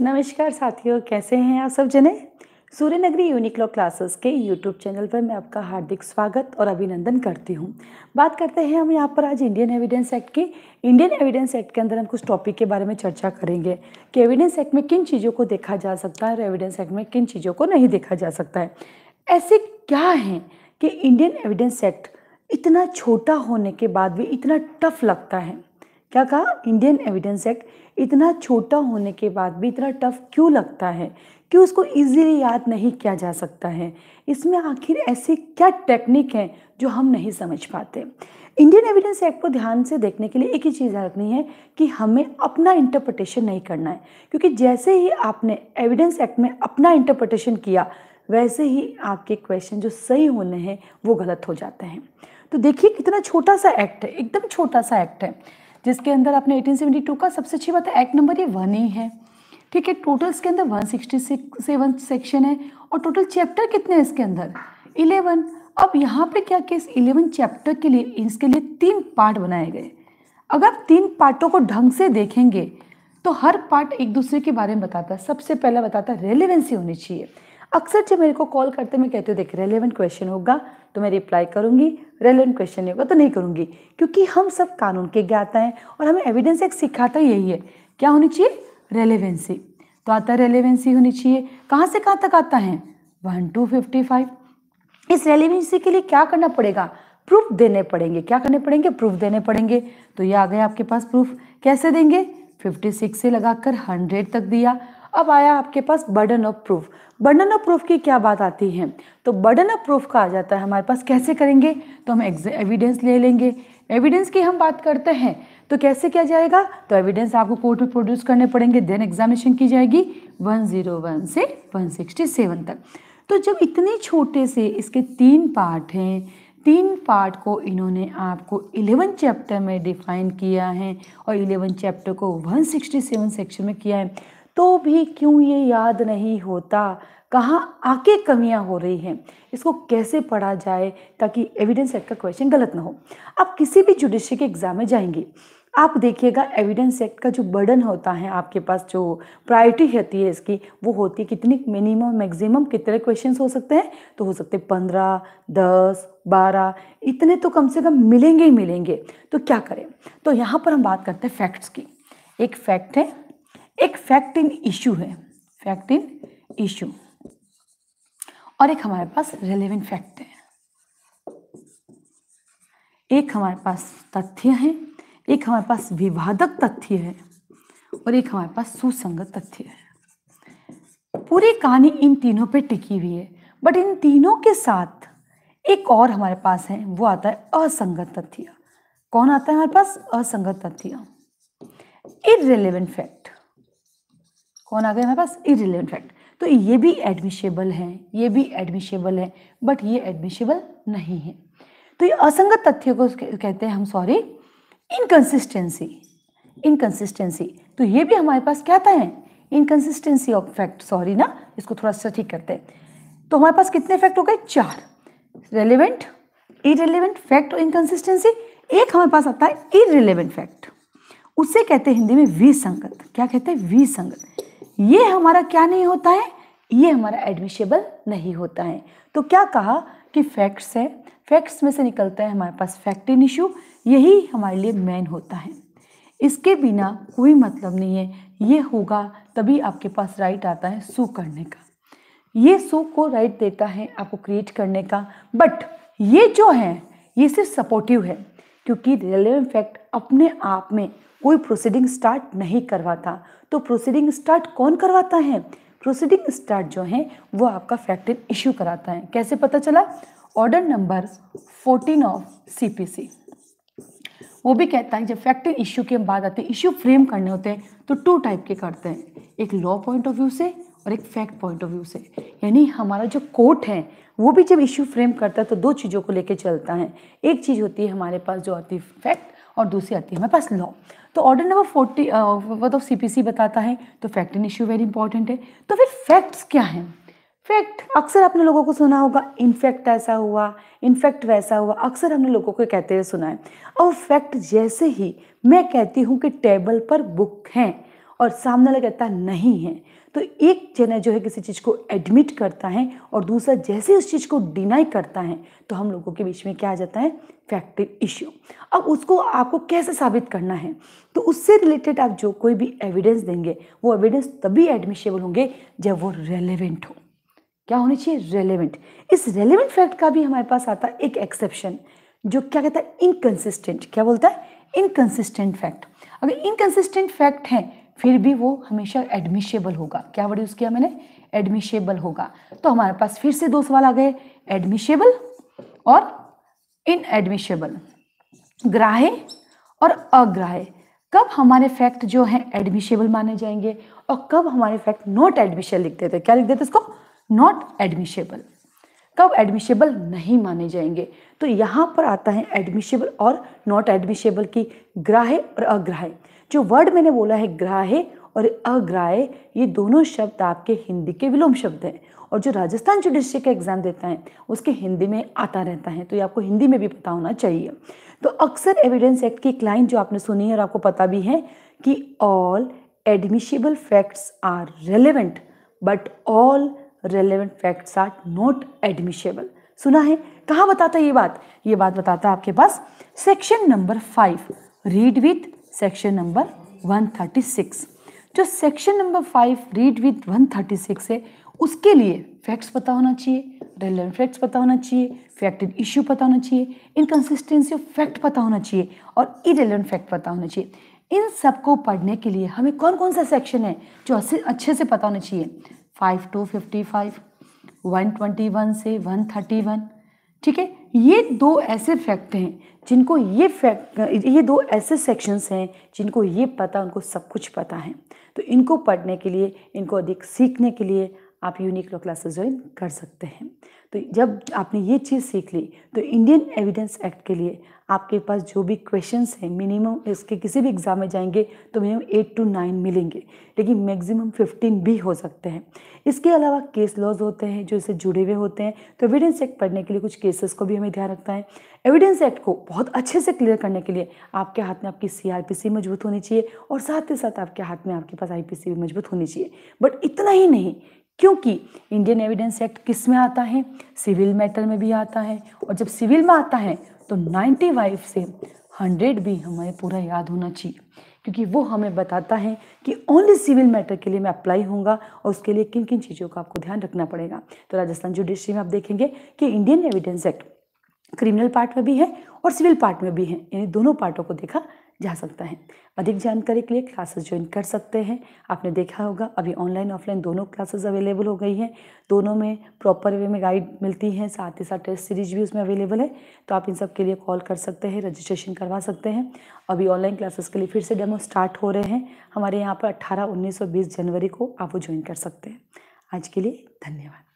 नमस्कार साथियों, कैसे हैं आप सब जने। सूर्यनगरी यूनिक लॉ क्लासेस के यूट्यूब चैनल पर मैं आपका हार्दिक स्वागत और अभिनंदन करती हूं। बात करते हैं हम यहाँ पर आज इंडियन एविडेंस एक्ट की। इंडियन एविडेंस एक्ट के अंदर हम कुछ टॉपिक के बारे में चर्चा करेंगे कि एविडेंस एक्ट में किन चीज़ों को देखा जा सकता है और एविडेंस एक्ट में किन चीज़ों को नहीं देखा जा सकता है। ऐसे क्या हैं कि इंडियन एविडेंस एक्ट इतना छोटा होने के बाद भी इतना टफ लगता है। क्या कहा? इंडियन एविडेंस एक्ट इतना छोटा होने के बाद भी इतना टफ क्यों लगता है, क्यों उसको इजीली याद नहीं किया जा सकता है। इसमें आखिर ऐसी क्या टेक्निक है जो हम नहीं समझ पाते। इंडियन एविडेंस एक्ट को ध्यान से देखने के लिए एक ही चीज़ रखनी है कि हमें अपना इंटरप्रिटेशन नहीं करना है, क्योंकि जैसे ही आपने एविडेंस एक्ट में अपना इंटरप्रिटेशन किया वैसे ही आपके क्वेश्चन जो सही होने हैं वो गलत हो जाते हैं। तो देखिए कितना छोटा सा एक्ट है, एकदम छोटा सा एक्ट है, जिसके अंदर आपने 1872 का सबसे अच्छी बात है एक्ट नंबर ये 1 ही है। ठीक है, टोटल इसके अंदर 167 सेक्शन है और टोटल चैप्टर कितने हैं इसके अंदर 11। अब यहाँ पे क्या केस 11 चैप्टर के लिए इसके लिए 3 पार्ट बनाए गए। अगर आप 3 पार्टों को ढंग से देखेंगे तो हर पार्ट एक दूसरे के बारे में बताता है। सबसे पहला बताता है रेलेवेंसी होनी चाहिए। अक्सर जब मेरे को कॉल करते मैं कहती हूँ देख रेलेवेंट क्वेश्चन होगा तो मैं रिप्लाई करूँगी, रेलेवेंट क्वेश्चन नहीं होगा तो नहीं करूँगी, क्योंकि हम सब कानून के ज्ञाता हैं और हमें एविडेंस एक्ट सिखाता यही है। क्या होनी चाहिए? रेलेवेंसी। तो आता है रेलेवेंसी होनी चाहिए। कहाँ से कहाँ तक आता है? 1 to 55। इस रेलेवेंसी के लिए क्या करना पड़ेगा? प्रूफ देने पड़ेंगे। क्या करने पड़ेंगे? प्रूफ देने पड़ेंगे। तो ये आ गया आपके पास प्रूफ। कैसे देंगे? 56 से लगाकर 100 तक दिया। अब आया आपके पास burden of proof. Burden of proof की क्या बात आती है? तो बर्डन ऑफ प्रूफ का आ जाता है हमारे पास। कैसे करेंगे? तो हम एविडेंस ले लेंगे। एविडेंस की हम बात करते हैं तो कैसे किया जाएगा? तो एविडेंस आपको कोर्ट में प्रोड्यूस करने पड़ेंगे, देन एग्जामिनेशन की जाएगी 101 से 167 तक। तो जब इतने छोटे से इसके 3 पार्ट हैं, 3 पार्ट को इन्होंने आपको 11 चैप्टर में डिफाइन किया है और 11 चैप्टर को 167 सेक्शन में किया है, तो भी क्यों ये याद नहीं होता? कहाँ आके कमियाँ हो रही हैं? इसको कैसे पढ़ा जाए ताकि एविडेंस एक्ट का क्वेश्चन गलत ना हो। आप किसी भी जुडिशरी के एग्ज़ाम में जाएंगे, आप देखिएगा एविडेंस एक्ट का जो बर्डन होता है आपके पास, जो प्रायोरिटी होती है इसकी, वो होती है कितनी मिनिमम मैक्सिमम कितने क्वेश्चंस हो सकते हैं। तो हो सकते 15, 10, 12 इतने तो कम से कम मिलेंगे ही मिलेंगे। तो क्या करें? तो यहाँ पर हम बात करते हैं फैक्ट्स की। एक फैक्ट है, एक फैक्ट इन इशू है, फैक्ट इन इशू, और एक हमारे पास रेलेवेंट फैक्ट है। एक हमारे पास तथ्य है, एक हमारे पास विवादक तथ्य है और एक हमारे पास सुसंगत तथ्य है। पूरी कहानी इन तीनों पे टिकी हुई है, बट इन तीनों के साथ एक और हमारे पास है, वो आता है असंगत तथ्य। कौन आता है हमारे पास? असंगत तथ्य, इररिलेवेंट फैक्ट। कौन आ गया हमारे पास? Irrelevant fact. तो ये भी एडमिशेबल है, ये भी एडमिशेबल है, बट ये एडमिशेबल नहीं है। तो ये असंगत तथ्य को कहते हैं हम, सॉरी, इनकंसिस्टेंसी। इनकंसिस्टेंसी तो ये भी हमारे पास क्या आता है? इनकंसिस्टेंसी ऑफ फैक्ट, सॉरी ना, इसको थोड़ा सा ठीक करते हैं। तो हमारे पास कितने फैक्ट हो गए? 4, रेलेवेंट, इररिलेवेंट फैक्ट और इनकंसिस्टेंसी। एक हमारे पास आता है इररिलेवेंट फैक्ट, उसे कहते हैं हिंदी में विसंगत। क्या कहते हैं? विसंगत। ये हमारा क्या नहीं होता है? ये हमारा एडमिशेबल नहीं होता है। तो क्या कहा कि फैक्ट्स है, फैक्ट्स में से निकलता है हमारे पास फैक्ट इन इशू, यही हमारे लिए मेन होता है। इसके बिना कोई मतलब नहीं है। ये होगा तभी आपके पास राइट आता है सू करने का। ये सू को राइट देता है आपको क्रिएट करने का, बट ये जो है ये सिर्फ सपोर्टिव है, क्योंकि रेलेवेंट फैक्ट अपने आप में कोई प्रोसीडिंग स्टार्ट नहीं करवाता। तो प्रोसीडिंग स्टार्ट कौन करवाता है? प्रोसीडिंग स्टार्ट जो है वो आपका फैक्ट इन इशू कराता है। कैसे पता चला? ऑर्डर नंबर 14 ऑफ CPC, वो भी कहता है जब फैक्ट इन इशू की बात आती है, इशू फ्रेम करने होते हैं तो 2 टाइप के करते हैं, एक लॉ पॉइंट ऑफ व्यू से और एक फैक्ट पॉइंट ऑफ व्यू से। यानी हमारा जो कोर्ट है वो भी जब इशू फ्रेम करता है तो 2 चीज़ों को लेकर चलता है। एक चीज़ होती है हमारे पास जो आती है फैक्ट और दूसरी आती है हमारे पास लॉ। तो ऑर्डर नंबर 40 ऑफ CPC बताता है तो fact in issue very important है। तो फिर फैक्ट्स क्या हैं? फैक्ट अक्सर आपने लोगों को सुना होगा, इनफैक्ट ऐसा हुआ, इनफैक्ट वैसा हुआ, अक्सर हमने लोगों को कहते हुए सुना है। और फैक्ट जैसे ही मैं कहती हूँ कि टेबल पर बुक हैं और सामने वाला कहता नहीं है, तो एक चैनल जो है किसी चीज़ को एडमिट करता है और दूसरा जैसे उस चीज़ को डिनाई करता है, तो हम लोगों के बीच में क्या आ जाता है, फैक्टिव इश्यू। अब उसको आपको कैसे साबित करना है, तो उससे रिलेटेड आप जो कोई भी एविडेंस देंगे वो एविडेंस तभी एडमिशेबल होंगे जब वो रेलेवेंट हो। क्या होने चाहिए, रेलेवेंट। इस रेलेवेंट फैक्ट का भी हमारे पास आता है एक एक्सेप्शन, जो क्या कहता है, इनकन्सिस्टेंट। क्या बोलता है, इनकन्सिस्टेंट फैक्ट। अगर इनकन्सिस्टेंट फैक्ट है फिर भी वो हमेशा एडमिशेबल होगा। क्या वर्ड यूज़ किया मैंने, एडमिशेबल होगा। तो हमारे पास फिर से दो सवाल आ गए, एडमिशेबल और इनएडमिशेबल, ग्राह्य और अग्राह्य। कब हमारे फैक्ट जो हैं एडमिशेबल माने जाएंगे और कब हमारे फैक्ट नॉट एडमिशेबल लिख देते, क्या लिख देते इसको, नॉट एडमिशेबल। कब एडमिशेबल नहीं माने जाएंगे, तो यहाँ पर आता है एडमिशेबल और नॉट एडमिशेबल की ग्राह्य और अग्राह्य। जो वर्ड मैंने बोला है ग्राह्य और अग्राह्य, ये दोनों शब्द आपके हिंदी के विलोम शब्द हैं और जो राजस्थान जुडिशरी का एग्जाम देता है उसके हिंदी में आता रहता है, तो ये आपको हिंदी में भी पता होना चाहिए। तो अक्सर एविडेंस एक्ट की एक लाइन जो आपने सुनी है और आपको पता भी है कि all admissible facts are relevant but all relevant facts are not admissible. सुना है, कहाँ बताता है ये बात, ये बात बताता है आपके पास section number 5, read with section number 136। जो सेक्शन नंबर 5 रीड विथ 136 है उसके लिए फैक्ट्स पता होना चाहिए, रेलेवेंट फैक्ट्स पता होना चाहिए, फैक्टेड इश्यू पता होना चाहिए, इनकन्सिस्टेंसी ऑफ फैक्ट पता होना चाहिए और इरेलेवेंट फैक्ट पता होना चाहिए। इन सबको पढ़ने के लिए हमें कौन कौन सा सेक्शन है जो अच्छे से पता होना चाहिए, 5 to 55, 121 से 131, ठीक है। ये दो ऐसे फैक्ट हैं जिनको ये दो ऐसे सेक्शंस हैं जिनको ये पता, उनको सब कुछ पता है। तो इनको पढ़ने के लिए, इनको अधिक सीखने के लिए आप यूनिक लॉ क्लासेस ज्वाइन कर सकते हैं। तो जब आपने ये चीज़ सीख ली तो इंडियन एविडेंस एक्ट के लिए आपके पास जो भी क्वेश्चंस हैं मिनिमम इसके किसी भी एग्ज़ाम में जाएंगे तो मिनिमम 8 to 9 मिलेंगे, लेकिन मैक्सिमम 15 भी हो सकते हैं। इसके अलावा केस लॉज होते हैं जो इससे जुड़े हुए होते हैं, तो एविडेंस एक्ट पढ़ने के लिए कुछ केसेस को भी हमें ध्यान रखना है। एविडेंस एक्ट को बहुत अच्छे से क्लियर करने के लिए आपके हाथ में आपकी CRPC मजबूत होनी चाहिए और साथ ही साथ आपके हाथ में आपके पास IPC भी मजबूत होनी चाहिए। बट इतना ही नहीं, क्योंकि इंडियन एविडेंस एक्ट किस में आता है, सिविल मैटर में भी आता है और जब सिविल में आता है तो 95 से 100 भी हमें पूरा याद होना चाहिए, क्योंकि वो हमें बताता है कि ओनली सिविल मैटर के लिए मैं अप्लाई होऊंगा और उसके लिए किन किन चीज़ों का आपको ध्यान रखना पड़ेगा। तो राजस्थान जुडिशरी में आप देखेंगे कि Indian evidence act criminal part में भी है और सिविल पार्ट में भी है, यानी दोनों पार्टों को देखा जा सकता है। अधिक जानकारी के लिए क्लासेस ज्वाइन कर सकते हैं। आपने देखा होगा अभी ऑनलाइन ऑफलाइन दोनों क्लासेस अवेलेबल हो गई हैं, दोनों में प्रॉपर वे में गाइड मिलती है, साथ ही साथ टेस्ट सीरीज भी उसमें अवेलेबल है। तो आप इन सब के लिए कॉल कर सकते हैं, रजिस्ट्रेशन करवा सकते हैं। अभी ऑनलाइन क्लासेस के लिए फिर से डेमो स्टार्ट हो रहे हैं हमारे यहाँ पर 18, 19 और 20 जनवरी को, आप वो ज्वाइन कर सकते हैं। आज के लिए धन्यवाद।